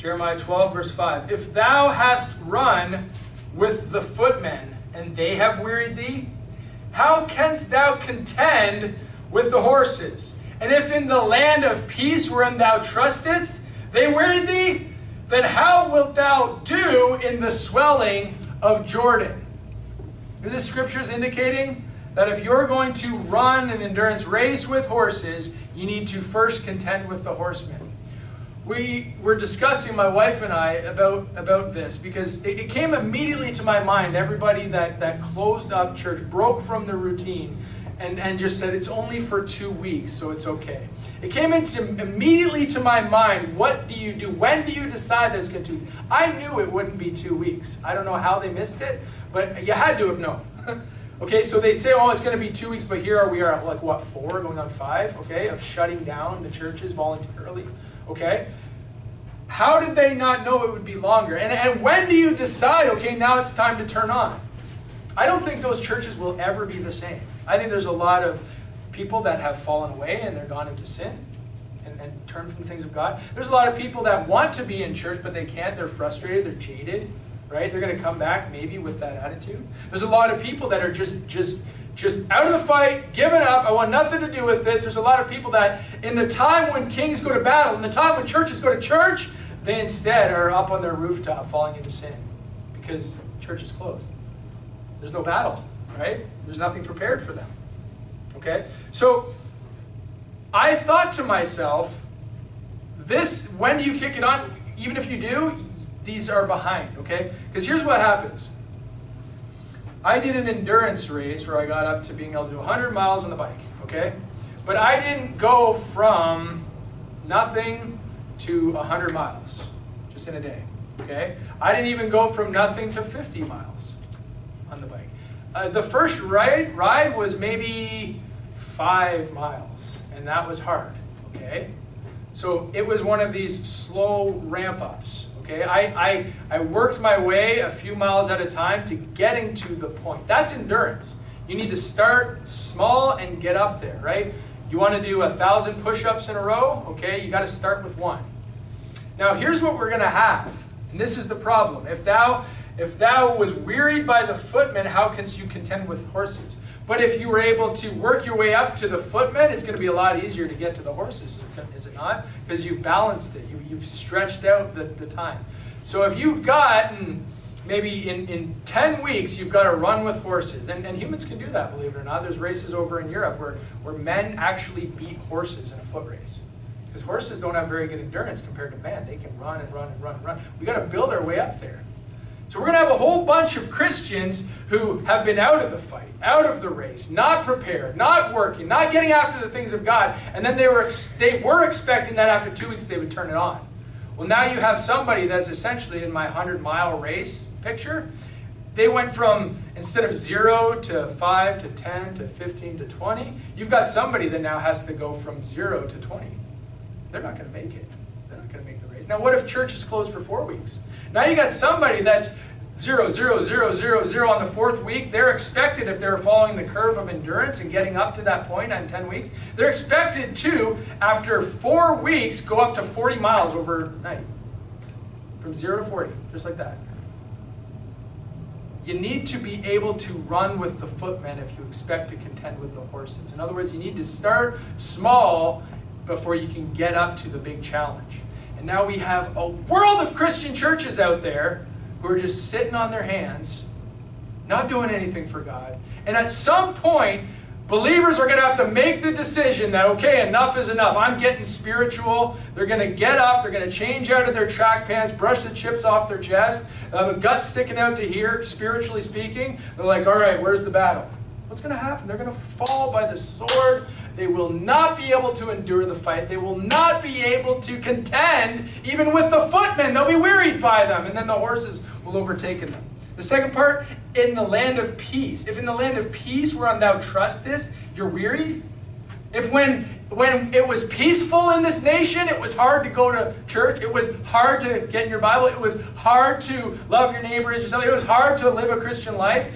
Jeremiah 12, verse 5. If thou hast run with the footmen, and they have wearied thee, how canst thou contend with the horses? And if in the land of peace wherein thou trustest, they wearied thee, then how wilt thou do in the swelling of Jordan? This scripture is indicating that if you're going to run an endurance race with horses, you need to first contend with the horsemen. We were discussing, my wife and I, about this, because it came immediately to my mind. Everybody that closed up church, broke from the routine, and just said, it's only for 2 weeks, so it's okay. It came immediately to my mind, what do you do? When do you decide that it's going to be 2 weeks? I knew it wouldn't be 2 weeks. I don't know how they missed it, but you had to have known. Okay, so they say, oh, it's going to be 2 weeks, but here we are at, like, what, 4, going on 5, okay, of shutting down the churches voluntarily, okay? How did they not know it would be longer? And when do you decide, okay, now it's time to turn on? I don't think those churches will ever be the same. I think there's a lot of people that have fallen away and they're gone into sin and turned from the things of God. There's a lot of people that want to be in church, but they can't. They're frustrated. They're jaded, right? They're going to come back maybe with that attitude. There's a lot of people that are just out of the fight, giving up. I want nothing to do with this. There's a lot of people that in the time when kings go to battle, in the time when churches go to church, they instead are up on their rooftop falling into sin because church is closed. There's no battle, right? There's nothing prepared for them. Okay? So I thought to myself, this, when do you kick it on? Even if you do, these are behind, okay? Because here's what happens. I did an endurance race where I got up to being able to do 100 miles on the bike, okay? But I didn't go from nothing to 100 miles just in a day, okay? I didn't even go from nothing to 50 miles on the bike. The first ride was maybe 5 miles, and that was hard, okay? So it was one of these slow ramp-ups, okay? I worked my way a few miles at a time to getting to the point. That's endurance. You need to start small and get up there, right? You want to do 1,000 push-ups in a row, okay? You got to start with one. Now here's what we're going to have, and this is the problem. If thou was wearied by the footmen, how canst you contend with horses? But if you were able to work your way up to the footmen, it's going to be a lot easier to get to the horses, is it not? Because you've balanced it. You've stretched out the time. So if you've gotten, maybe in 10 weeks, you've got to run with horses. And humans can do that, believe it or not. There's races over in Europe where men actually beat horses in a foot race. Because horses don't have very good endurance compared to men. They can run and run and run and run. We've got to build our way up there. So we're going to have a whole bunch of Christians who have been out of the fight, out of the race, not prepared, not working, not getting after the things of God, and then they were expecting that after 2 weeks they would turn it on. Well, now you have somebody that's essentially in my 100-mile race picture. They went from, instead of 0 to 5 to 10 to 15 to 20, you've got somebody that now has to go from 0 to 20. They're not going to make it. They're not going to make the race. Now, what if church is closed for 4 weeks? Now you got somebody that's 0, 0, 0, 0, 0 on the 4th week. They're expected, if they're following the curve of endurance and getting up to that point on 10 weeks, they're expected to, after 4 weeks, go up to 40 miles overnight. From 0 to 40, just like that. You need to be able to run with the footmen if you expect to contend with the horses. In other words, you need to start small before you can get up to the big challenge. And now we have a world of Christian churches out there who are just sitting on their hands, not doing anything for God. And at some point, believers are going to have to make the decision that, okay, enough is enough. I'm getting spiritual. They're going to get up. They're going to change out of their track pants, brush the chips off their chest. They have a gut sticking out to here, spiritually speaking. They're like, all right, where's the battle? What's going to happen? They're going to fall by the sword. They will not be able to endure the fight. They will not be able to contend even with the footmen. They'll be wearied by them, and then the horses will overtake them. The second part, in the land of peace. If in the land of peace whereon thou trustest, you're wearied. If when it was peaceful in this nation, it was hard to go to church. It was hard to get in your Bible. It was hard to love your neighbor as yourself. It was hard to live a Christian life.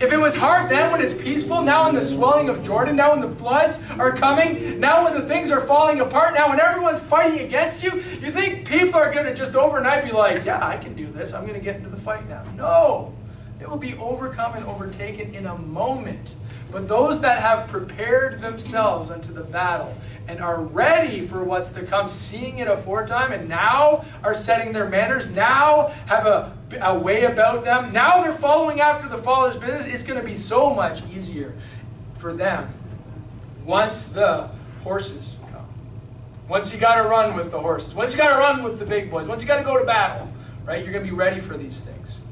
If it was hard then when it's peaceful, now in the swelling of Jordan, now when the floods are coming, now when the things are falling apart, now when everyone's fighting against you, you think people are going to just overnight be like, yeah, I can do this, I'm going to get into the fight now. No! It will be overcome and overtaken in a moment. But those that have prepared themselves unto the battle and are ready for what's to come, seeing it aforetime, and now are setting their manners, now have a way about them, now they're following after the Father's business, it's going to be so much easier for them once the horses come. Once you got to run with the horses, once you got to run with the big boys, once you got to go to battle, right? You're going to be ready for these things.